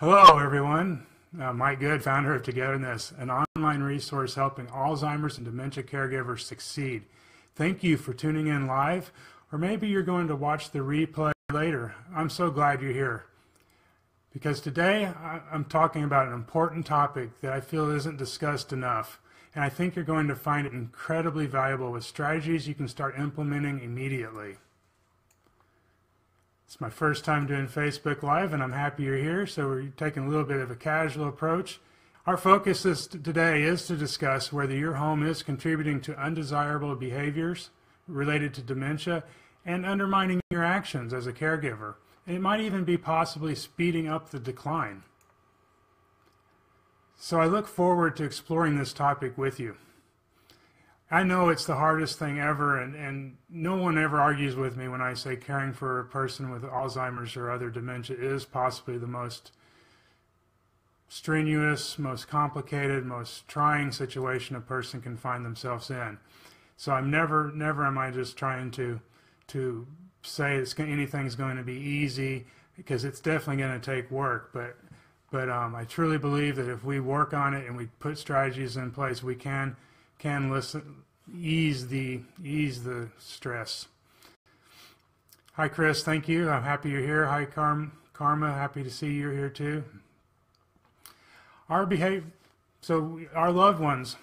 Hello, everyone. Mike Good, founder of Together in This, an online resource helping Alzheimer's and dementia caregivers succeed. Thank you for tuning in live, or maybe you're going to watch the replay later. I'm so glad you're here, because today I'm talking about an important topic that I feel isn't discussed enough, and I think you're going to find it incredibly valuable with strategies you can start implementing immediately. It's my first time doing Facebook Live, and I'm happy you're here. So we're taking a little bit of a casual approach. Our focus today is to discuss whether your home is contributing to undesirable behaviors related to dementia and undermining your actions as a caregiver. And it might even be possibly speeding up the decline. So I look forward to exploring this topic with you. I know it's the hardest thing ever, and no one ever argues with me when I say caring for a person with Alzheimer's or other dementia is possibly the most strenuous, most complicated, most trying situation a person can find themselves in. So I'm never am I just trying to say anything's going to be easy, because it's definitely going to take work. But I truly believe that if we work on it and we put strategies in place, we can ease the stress. Hi, Chris. Thank you. I'm happy you're here. Hi, Karma. Happy to see you're here too. Our loved ones.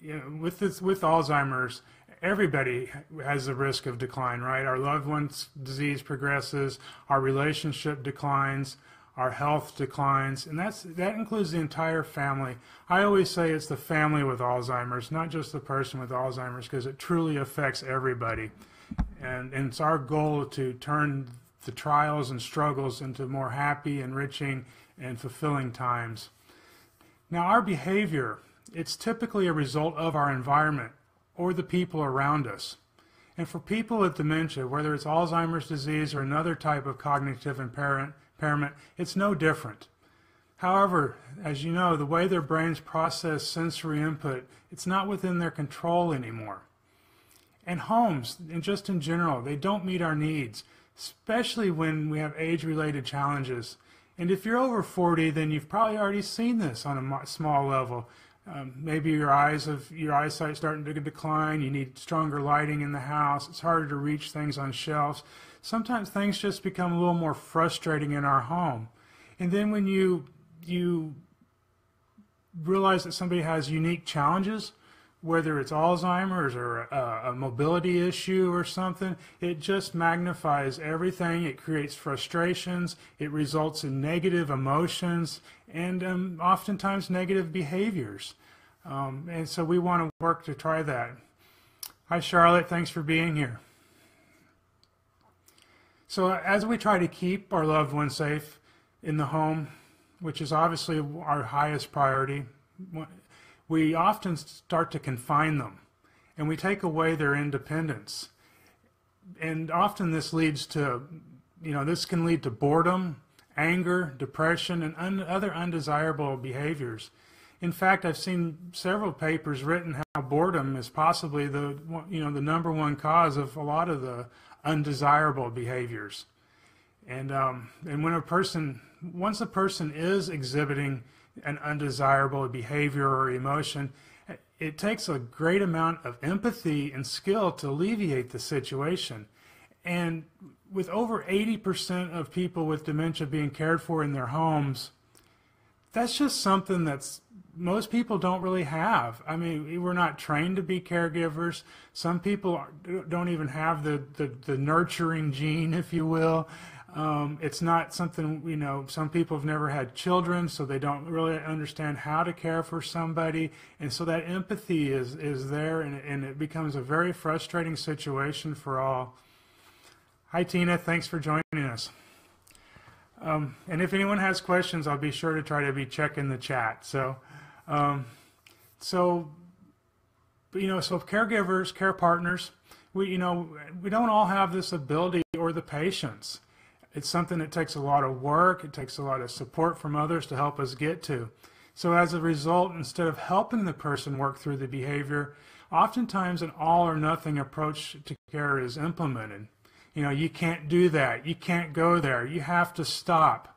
You know, with Alzheimer's, everybody has a risk of decline, right? Our loved ones' disease progresses. Our relationship declines. Our health declines, and that includes the entire family. I always say it's the family with Alzheimer's, not just the person with Alzheimer's, because it truly affects everybody. And it's our goal to turn the trials and struggles into more happy, enriching, and fulfilling times. Now, our behavior, it's typically a result of our environment or the people around us. And for people with dementia, whether it's Alzheimer's disease or another type of cognitive impairment, it's no different. However, as you know, the way their brains process sensory input, it's not within their control anymore. And homes, and just in general, they don't meet our needs, especially when we have age-related challenges. And if you're over 40, then you've probably already seen this on a small level. Maybe your eyesight is starting to decline, you need stronger lighting in the house, it's harder to reach things on shelves. Sometimes things just become a little more frustrating in our home. And then when you realize that somebody has unique challenges, whether it's Alzheimer's or a mobility issue or something, it just magnifies everything. It creates frustrations. It results in negative emotions and oftentimes negative behaviors. And so we want to work to try that. Hi, Charlotte. Thanks for being here. So as we try to keep our loved ones safe in the home, which is obviously our highest priority, we often start to confine them, and we take away their independence. And often this leads to, you know, this can lead to boredom, anger, depression, and other undesirable behaviors. In fact, I've seen several papers written how boredom is possibly the number one cause of a lot of the undesirable behaviors. And once a person is exhibiting an undesirable behavior or emotion, it takes a great amount of empathy and skill to alleviate the situation. And with over 80% of people with dementia being cared for in their homes, that's just something that's most people don't really have. I mean, we're not trained to be caregivers. Some people don't even have the nurturing gene, if you will. It's not something, you know, some people have never had children, so they don't really understand how to care for somebody. And so that empathy is there, and it becomes a very frustrating situation for all. Hi, Tina. Thanks for joining us. And if anyone has questions, I'll be sure to try to be checking the chat. So caregivers, care partners, we don't all have this ability or the patience. It's something that takes a lot of work. It takes a lot of support from others to help us get to. So as a result, instead of helping the person work through the behavior, oftentimes an all or nothing approach to care is implemented. You know, you can't do that. You can't go there. You have to stop.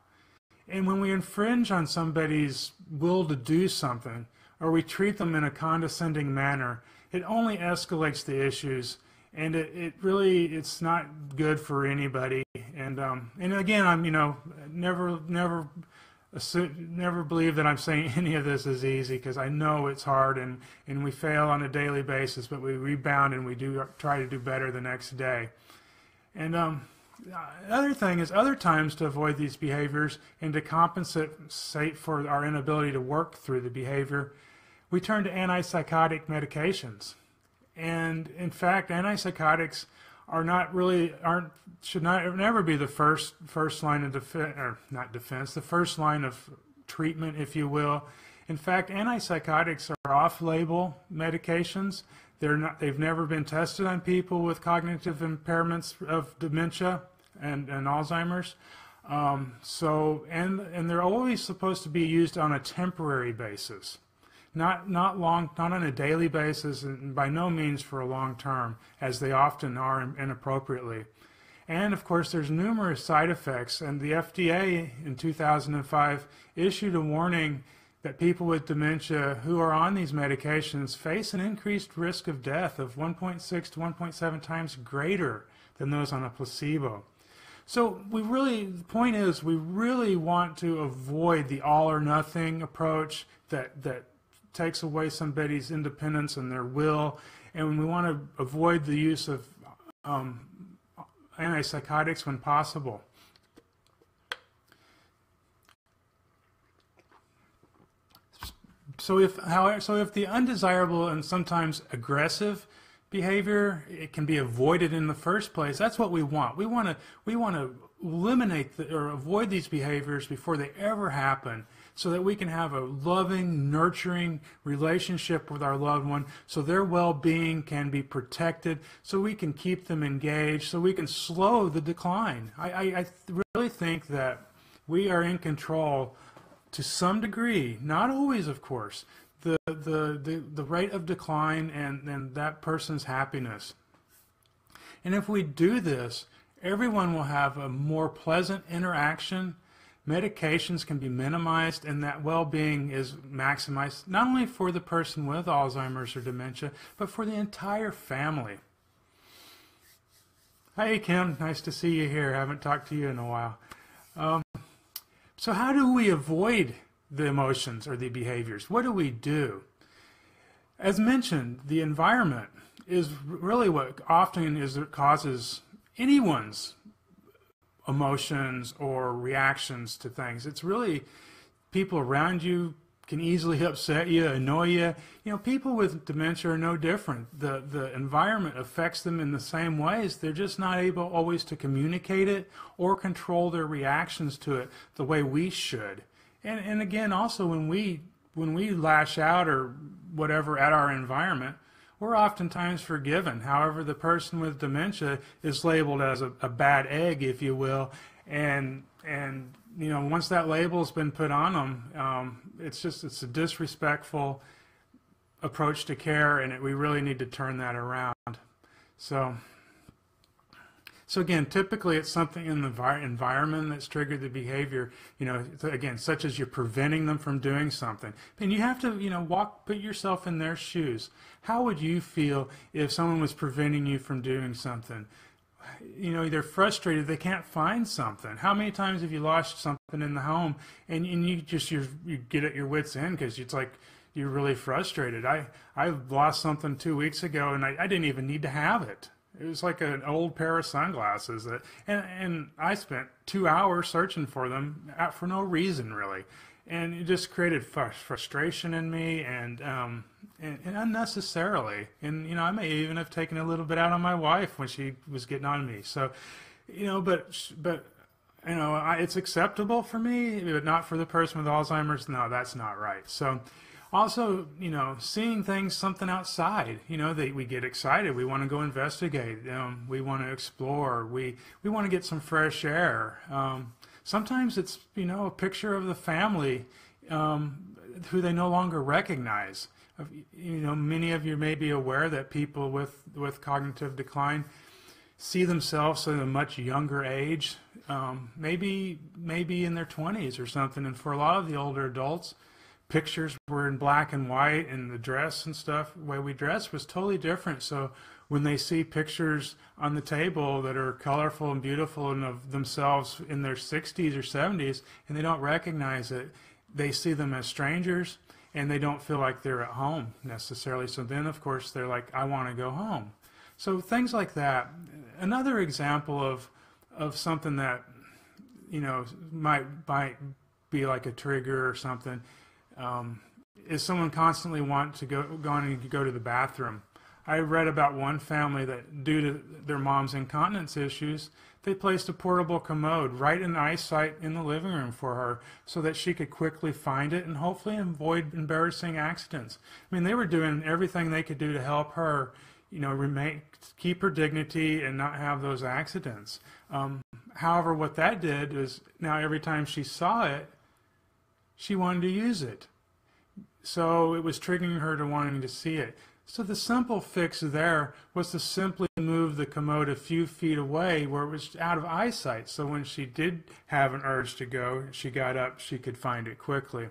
And when we infringe on somebody's will to do something, or we treat them in a condescending manner, it only escalates the issues, and it really, it's not good for anybody. And again, I'm, you know, never believe that I'm saying any of this is easy, because I know it's hard, and we fail on a daily basis, but we rebound and we do try to do better the next day. And other thing is, other times to avoid these behaviors and to compensate for our inability to work through the behavior, we turn to antipsychotic medications. And in fact, antipsychotics are not really, should never be the first line of defense, or not defense, the first line of treatment, if you will. In fact, antipsychotics are off-label medications. They've never been tested on people with cognitive impairments of dementia and Alzheimer's. And they're always supposed to be used on a temporary basis, not on a daily basis, and by no means for a long term, as they often are inappropriately. And of course, there's numerous side effects, and the FDA in 2005 issued a warning that people with dementia who are on these medications face an increased risk of death of 1.6 to 1.7 times greater than those on a placebo. So we really, the point is, we really want to avoid the all or nothing approach that takes away somebody's independence and their will, and we want to avoid the use of antipsychotics when possible. So if the undesirable and sometimes aggressive behavior, it can be avoided in the first place, that's what we want. We want to eliminate or avoid these behaviors before they ever happen, so that we can have a loving, nurturing relationship with our loved one, so their well-being can be protected, so we can keep them engaged, so we can slow the decline. I really think that we are in control to some degree, not always, of course, the rate of decline and that person's happiness. And if we do this, everyone will have a more pleasant interaction, medications can be minimized, and that well-being is maximized, not only for the person with Alzheimer's or dementia, but for the entire family. Hey Kim, nice to see you here. I haven't talked to you in a while. So how do we avoid the emotions or the behaviors? What do we do? As mentioned, the environment is really what often causes anyone's emotions or reactions to things. It's really people around you can easily upset you, annoy you. You know, people with dementia are no different. The environment affects them in the same ways. They're just not able always to communicate it or control their reactions to it the way we should. And again, also when we lash out or whatever at our environment, we're oftentimes forgiven. However, the person with dementia is labeled as a bad egg, if you will, and you know, once that label's been put on them, it's a disrespectful approach to care, and we really need to turn that around. So again, typically it's something in the environment that's triggered the behavior, you know, again, such as you're preventing them from doing something. And you have to, you know, put yourself in their shoes. How would you feel if someone was preventing you from doing something? You know, they're frustrated, they can't find something. How many times have you lost something in the home and you just, you get at your wits' end because it's like, you're really frustrated. I lost something 2 weeks ago and I didn't even need to have it. It was like an old pair of sunglasses, and I spent 2 hours searching for them for no reason, really, and it just created frustration in me, and unnecessarily. And you know, I may even have taken a little bit out on my wife when she was getting on me. So, you know, but you know, it's acceptable for me, but not for the person with Alzheimer's. No, that's not right. So. Also, you know, seeing things, something outside, you know, we get excited. We want to go investigate. We want to explore. We want to get some fresh air. Sometimes it's, you know, a picture of the family who they no longer recognize. You know, many of you may be aware that people with cognitive decline see themselves at a much younger age maybe in their 20s or something. And for a lot of the older adults, pictures were in black and white, and the dress and stuff, the way we dressed was totally different. So when they see pictures on the table that are colorful and beautiful and of themselves in their 60s or 70s, and they don't recognize it, they see them as strangers, and they don't feel like they're at home necessarily. So then, of course, they're like, I want to go home. So things like that. Another example of something that, you know, might be like a trigger or something, is someone constantly wanting to go to the bathroom. I read about one family that, due to their mom's incontinence issues, they placed a portable commode right in eyesight in the living room for her so that she could quickly find it and hopefully avoid embarrassing accidents. I mean, they were doing everything they could do to help her, you know, keep her dignity and not have those accidents. However, what that did is now every time she saw it, she wanted to use it. So it was triggering her to wanting to see it. So the simple fix there was to simply move the commode a few feet away where it was out of eyesight. So when she did have an urge to go, she got up, she could find it quickly.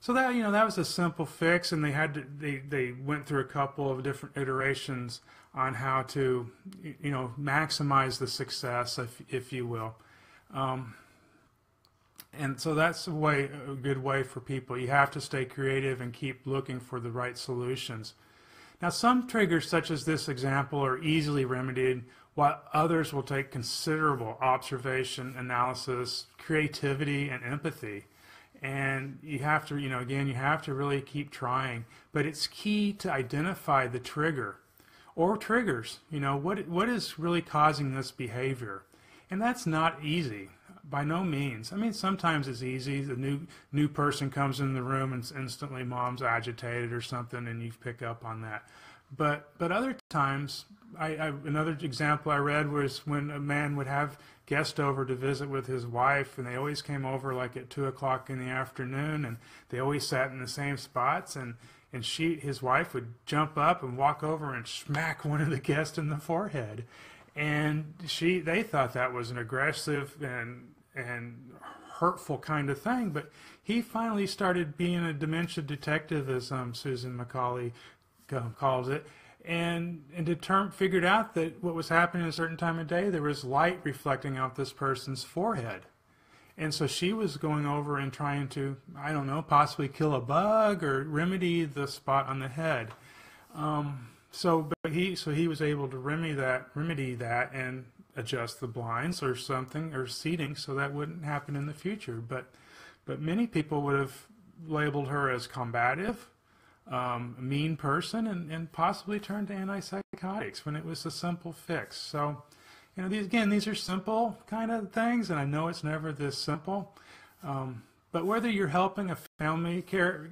So that, you know, that was a simple fix, and they went through a couple of different iterations on how to, you know, maximize the success, if you will. And so that's a good way for people. You have to stay creative and keep looking for the right solutions. Now, some triggers, such as this example, are easily remedied, while others will take considerable observation, analysis, creativity, and empathy. And you have to, you know, again, you have to really keep trying. But it's key to identify the trigger or triggers. You know, what is really causing this behavior? And that's not easy. By no means. I mean, sometimes it's easy. The new person comes in the room and instantly mom's agitated or something, and you pick up on that. But other times, another example I read was when a man would have guests over to visit with his wife, and they always came over like at 2 o'clock in the afternoon, and they always sat in the same spots, and his wife would jump up and walk over and smack one of the guests in the forehead, and they thought that was an aggressive and hurtful kind of thing. But he finally started being a dementia detective, as Susan Macaulay calls it, and figured out that what was happening at a certain time of day, there was light reflecting off this person's forehead. And so she was going over and trying to, I don't know, possibly kill a bug or remedy the spot on the head. So he was able to remedy that and adjust the blinds or something, or seating, so that wouldn't happen in the future. But many people would have labeled her as combative, a mean person, and possibly turned to antipsychotics when it was a simple fix. So, you know, these are simple kind of things, and I know it's never this simple. But whether you're helping a family care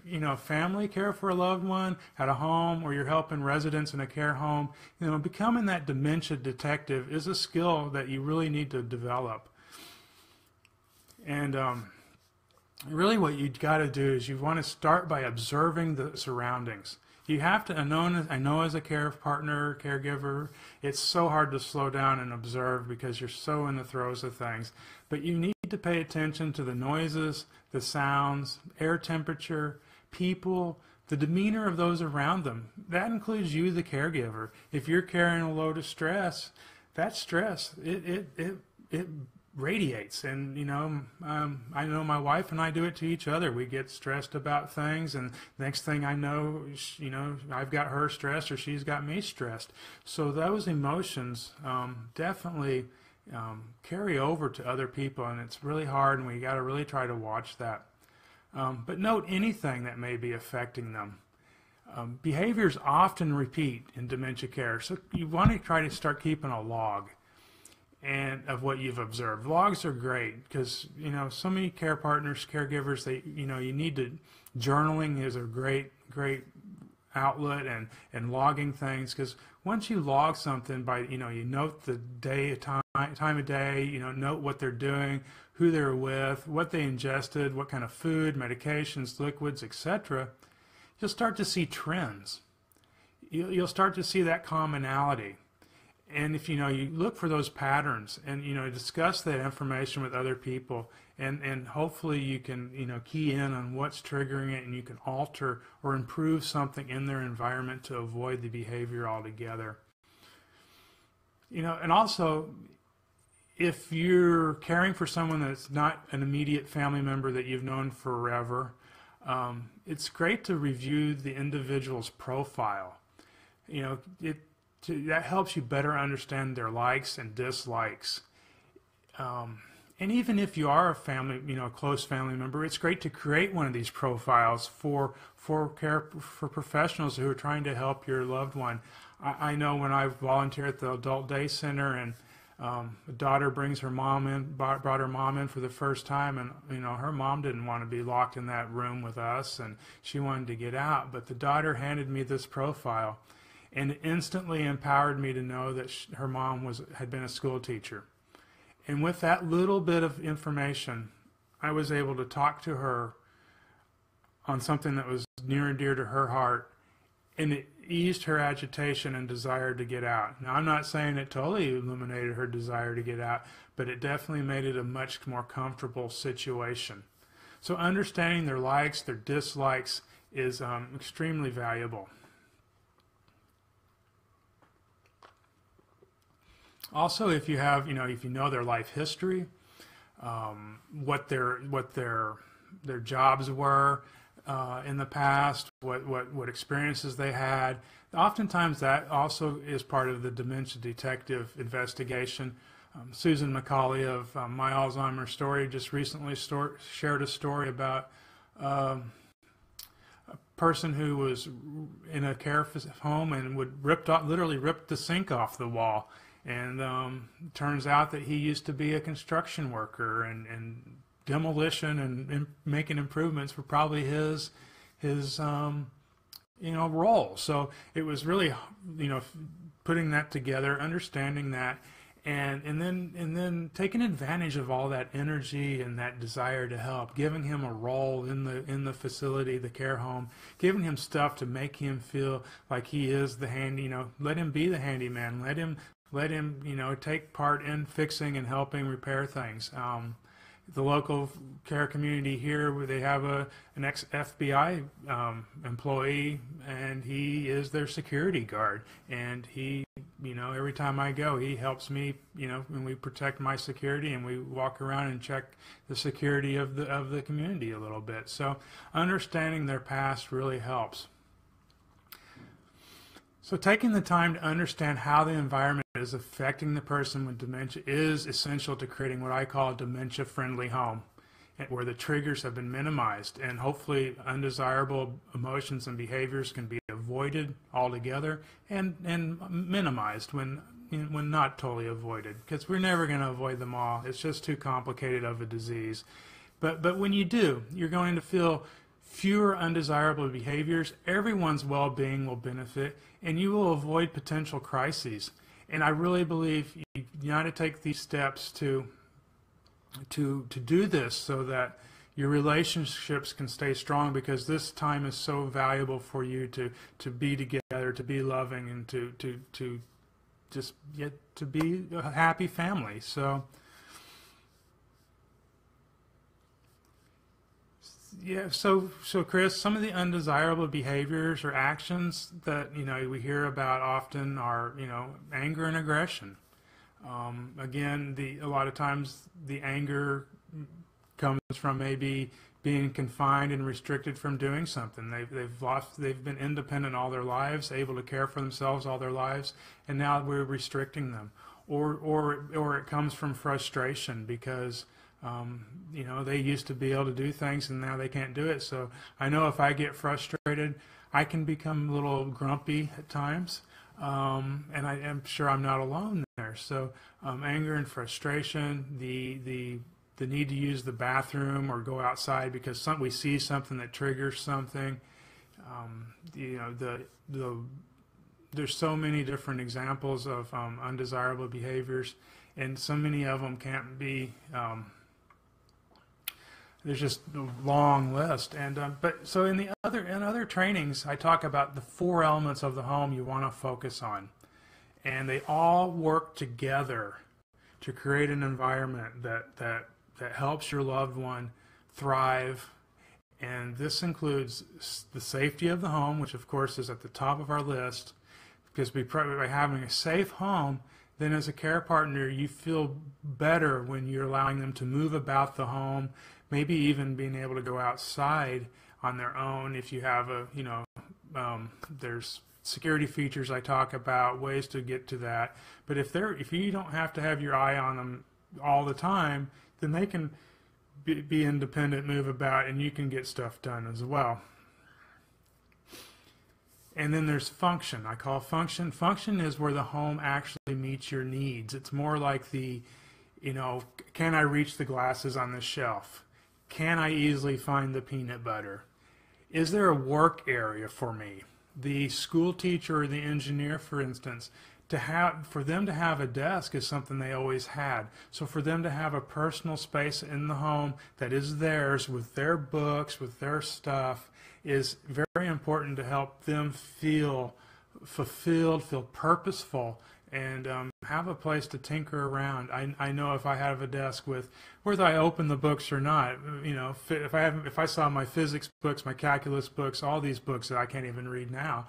for a loved one at a home, or you're helping residents in a care home, you know, becoming that dementia detective is a skill that you really need to develop. And really, what you've got to do is you want to start by observing the surroundings. You have to, I know as a care partner, caregiver, it's so hard to slow down and observe because you're so in the throes of things. But you need to pay attention to the noises, the sounds, air temperature, people, the demeanor of those around them. That includes you, the caregiver. If you're carrying a load of stress, that stress, it radiates. And, you know, I know my wife and I do it to each other. We get stressed about things, and next thing I know, you know, I've got her stressed, or she's got me stressed. So those emotions definitely carry over to other people, and it's really hard, and we got to really try to watch that. But note anything that may be affecting them. Behaviors often repeat in dementia care, so you want to try to start keeping a log of what you've observed. Logs are great because, you know, so many care partners, caregivers, journaling is a great outlet, and logging things, because once you log something by, you know, you note the day, time of day, you know, note what they're doing, who they're with, what they ingested, what kind of food, medications, liquids, etc., you'll start to see trends. You'll start to see that commonality. And if, you know, you look for those patterns and, you know, discuss that information with other people, and hopefully you can, you know, key in on what's triggering it, and you can alter or improve something in their environment to avoid the behavior altogether. You know, and also, if you're caring for someone that's not an immediate family member that you've known forever, it's great to review the individual's profile. You know, that helps you better understand their likes and dislikes. And even if you are a family, you know, a close family member, it's great to create one of these profiles for professionals who are trying to help your loved one. I know when I volunteer at the adult day center, and a daughter brought her mom in for the first time, and, you know, her mom didn't want to be locked in that room with us, and she wanted to get out. But the daughter handed me this profile, and it instantly empowered me to know that her mom had been a school teacher. And with that little bit of information, I was able to talk to her on something that was near and dear to her heart, and it eased her agitation and desire to get out. Now, I'm not saying it totally eliminated her desire to get out, but it definitely made it a much more comfortable situation. So understanding their likes, their dislikes is extremely valuable. Also, if you have, you know, if you know their life history, what their jobs were in the past, what experiences they had, oftentimes that also is part of the dementia detective investigation. Susan Macaulay of My Alzheimer's Story just recently shared a story about a person who was in a care home and literally ripped the sink off the wall. And it turns out that he used to be a construction worker, and demolition and making improvements were probably his you know, role. So it was really, you know, putting that together, understanding that, and then taking advantage of all that energy and that desire to help, giving him a role in the facility, the care home, giving him stuff to make him feel like he is the handy, you know, let him be the handyman, let him, you know, take part in fixing and helping repair things. The local care community here, where they have an ex-FBI employee, and he is their security guard. And he, you know, every time I go, he helps me, you know, when we protect my security, and we walk around and check the security of the community a little bit. So understanding their past really helps. So taking the time to understand how the environment is affecting the person with dementia is essential to creating what I call a dementia-friendly home, where the triggers have been minimized and hopefully undesirable emotions and behaviors can be avoided altogether and minimized when not totally avoided, because we're never going to avoid them all. It's just too complicated of a disease. But when you do, you're going to feel fewer undesirable behaviors, everyone's well-being will benefit, and you will avoid potential crises. And I really believe you got to take these steps to do this so that your relationships can stay strong, because this time is so valuable for you to be together, to be loving, and to just get to be a happy family. So yeah, so Chris, some of the undesirable behaviors or actions that, you know, we hear about often are, you know, anger and aggression. Again, a lot of times the anger comes from maybe being confined and restricted from doing something. They've been independent all their lives, able to care for themselves all their lives, and now we're restricting them. Or it comes from frustration because you know, they used to be able to do things and now they can't do it. So I know if I get frustrated, I can become a little grumpy at times. And I am sure I'm not alone there. So anger and frustration, the need to use the bathroom or go outside because we see something that triggers something. You know, there's so many different examples of undesirable behaviors, and so many of them can't be there's just a long list, and but so in the other trainings I talk about the 4 elements of the home you want to focus on, and they all work together to create an environment that helps your loved one thrive. And this includes the safety of the home, which of course is at the top of our list, because by having a safe home, then as a care partner, you feel better when you're allowing them to move about the home, maybe even being able to go outside on their own if you have a, you know, there's security features I talk about, ways to get to that. But if you don't have to have your eye on them all the time, then they can be independent, move about, and you can get stuff done as well. And then there's function. I call function. Function is where the home actually meets your needs. It's more like the, you know, can I reach the glasses on the shelf? Can I easily find the peanut butter? Is there a work area for me? The school teacher or the engineer, for instance, for them to have a desk is something they always had. So for them to have a personal space in the home that is theirs, with their books, with their stuff, is very important to help them feel fulfilled, feel purposeful, and have a place to tinker around. I know if I have a desk with, whether I open the books or not, you know, if I saw my physics books, my calculus books, all these books that I can't even read now,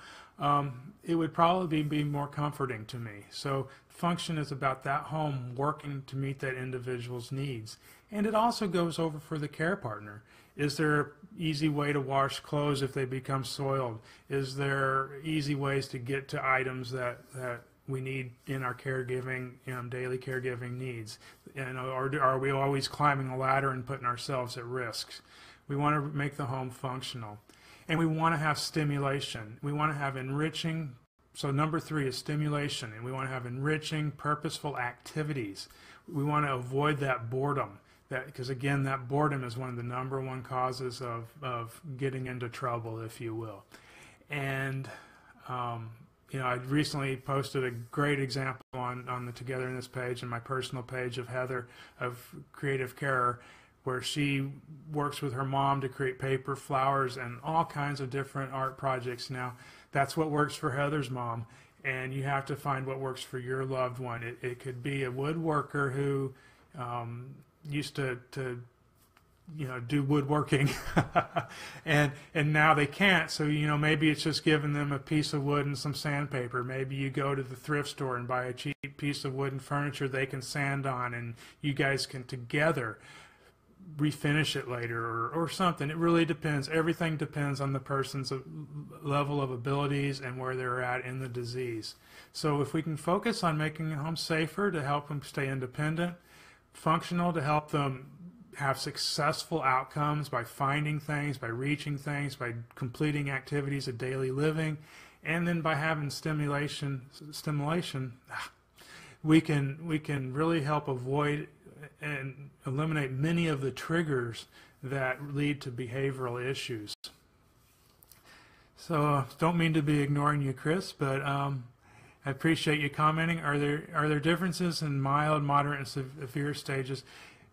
it would probably be more comforting to me. So function is about that home working to meet that individual's needs. And it also goes over for the care partner. Is there an easy way to wash clothes if they become soiled? Is there easy ways to get to items that we need in our caregiving, daily caregiving needs? And are we always climbing a ladder and putting ourselves at risk? We want to make the home functional. And we want to have stimulation. We want to have enriching. So number 3 is stimulation. And we want to have enriching, purposeful activities. We want to avoid that boredom. Because again, that boredom is one of the #1 causes of getting into trouble, if you will. And you know, I recently posted a great example on the Together in This page and my personal page of Heather of Creative Carer, where she works with her mom to create paper, flowers, and all kinds of different art projects. Now, that's what works for Heather's mom, and you have to find what works for your loved one. It could be a woodworker who used to you know, do woodworking and now they can't, so you know, maybe it's just giving them a piece of wood and some sandpaper. Maybe you go to the thrift store and buy a cheap piece of wooden furniture they can sand on, and you guys can together refinish it later or something. It really depends. Everything depends on the person's level of abilities and where they're at in the disease. So if we can focus on making the home safer to help them stay independent, functional to help them have successful outcomes by finding things, by reaching things, by completing activities of daily living, and then by having stimulation, we can really help avoid and eliminate many of the triggers that lead to behavioral issues. So don't mean to be ignoring you, Chris, but I appreciate you commenting. Are there differences in mild, moderate, and severe stages?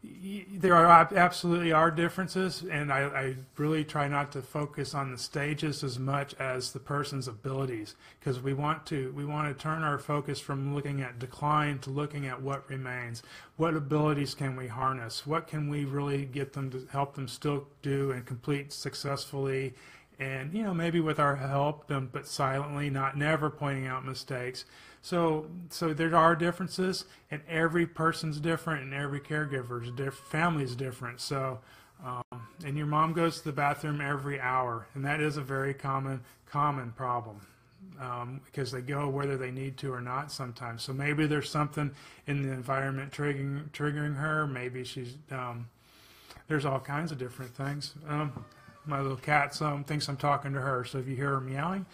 There absolutely are differences, and I really try not to focus on the stages as much as the person's abilities, because we want to turn our focus from looking at decline to looking at what remains. What abilities can we harness? What can we really get them to help them still do and complete successfully? And you know, maybe with our help them, but silently, never pointing out mistakes. So there are differences, and every person's different, and every caregiver's family's different. So, and your mom goes to the bathroom every hour, and that is a very common problem, because they go whether they need to or not sometimes. So maybe there's something in the environment triggering her. Maybe she's there's all kinds of different things. My little cat thinks I'm talking to her, so if you hear her meowing,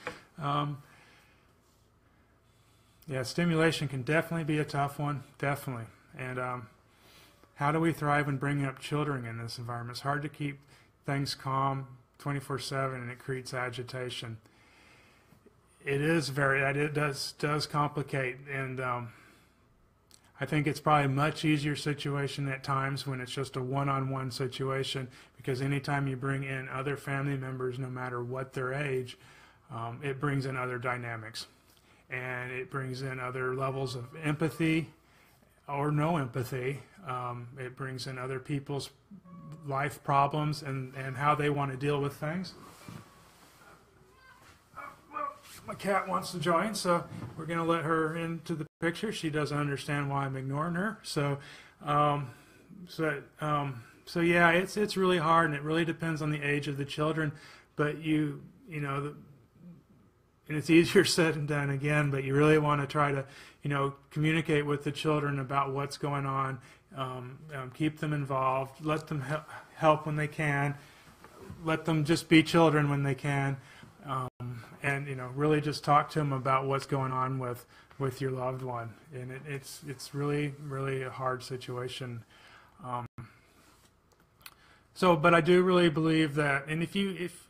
yeah, stimulation can definitely be a tough one, definitely. And how do we thrive when bringing up children in this environment? It's hard to keep things calm 24/7, and it creates agitation. It is it does complicate, and I think it's probably a much easier situation at times when it's just a one-on-one situation, because anytime you bring in other family members, no matter what their age, it brings in other dynamics. and it brings in other levels of empathy or no empathy. It brings in other people's life problems and how they want to deal with things. Well, my cat wants to join, so we're going to let her into the picture. She doesn't understand why I'm ignoring her. So, so yeah, it's really hard, and it really depends on the age of the children. But you know, and it's easier said than done again. But you really want to try to, you know, communicate with the children about what's going on. Keep them involved. Let them help when they can. Let them just be children when they can. And you know, really just talk to them about what's going on with your loved one. And it's really a hard situation. So, but I do really believe that, and if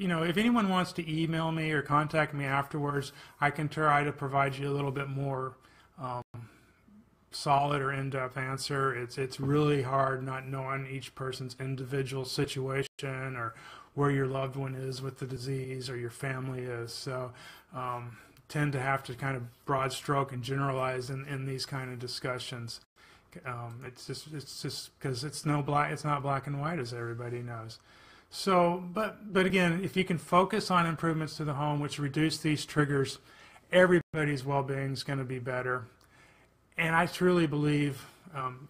anyone wants to email me or contact me afterwards, I can try to provide you a little bit more solid or in-depth answer. It's really hard not knowing each person's individual situation or where your loved one is with the disease or your family is. So, tend to have to kind of broad stroke and generalize in these kind of discussions. It's just because it's not black and white, as everybody knows. So, but again, if you can focus on improvements to the home, which reduce these triggers, everybody's well-being is going to be better. And I truly believe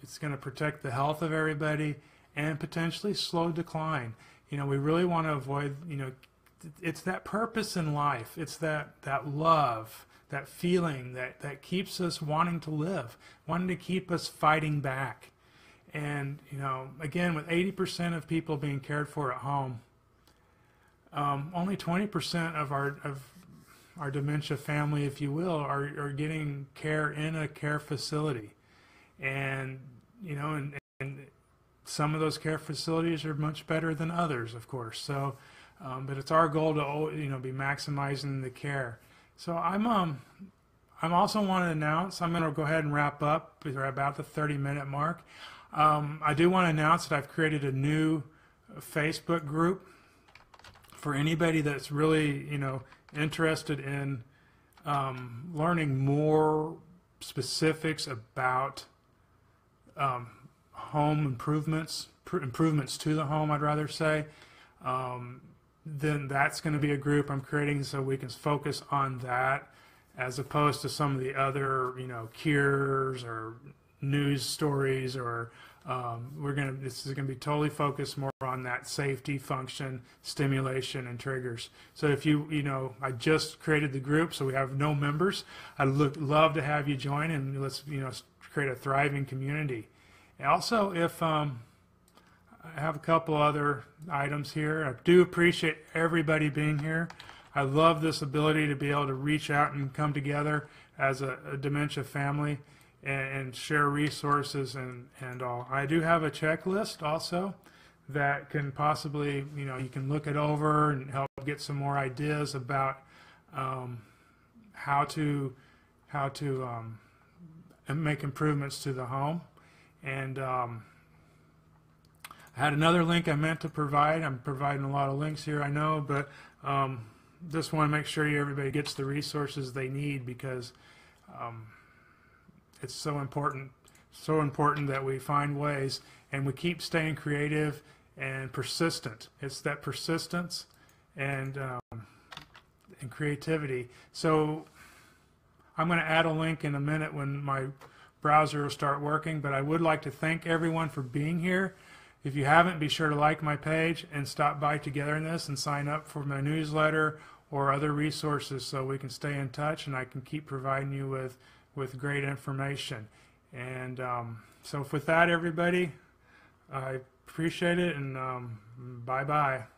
it's going to protect the health of everybody and potentially slow decline. You know, we really want to avoid, you know, it's that purpose in life. It's that love, that feeling that keeps us wanting to live, wanting to keep us fighting back. And, you know, again, with 80% of people being cared for at home, only 20% of our dementia family, if you will, are getting care in a care facility. And, you know, and some of those care facilities are much better than others, of course. So, but it's our goal to, you know, be maximizing the care. So I'm also want to announce, I'm going to go ahead and wrap up. We're about the 30-minute mark. I do want to announce that I've created a new Facebook group for anybody that's really, you know, interested in learning more specifics about home improvements, improvements to the home, I'd rather say. Then that's going to be a group I'm creating so we can focus on that, as opposed to some of the other, you know, cures or news stories, or this is going to be totally focused more on that safety, function, stimulation, and triggers. So if you know, I just created the group, so we have no members. I'd love to have you join, and let's, you know, create a thriving community. And also, if I have a couple other items here. I do appreciate everybody being here. I love this ability to be able to reach out and come together as a dementia family and share resources and all. I do have a checklist also that can possibly, you know, you can look it over and help get some more ideas about how to make improvements to the home. And I had another link I meant to provide. I'm providing a lot of links here, I know, but just want to make sure everybody gets the resources they need, because it's so important that we find ways and we keep staying creative and persistent. It's that persistence and creativity. So I'm going to add a link in a minute when my browser will start working, but I would like to thank everyone for being here. If you haven't, be sure to like my page and stop by Together in This and sign up for my newsletter or other resources so we can stay in touch and I can keep providing you with great information. And so with that, everybody, I appreciate it, and bye-bye.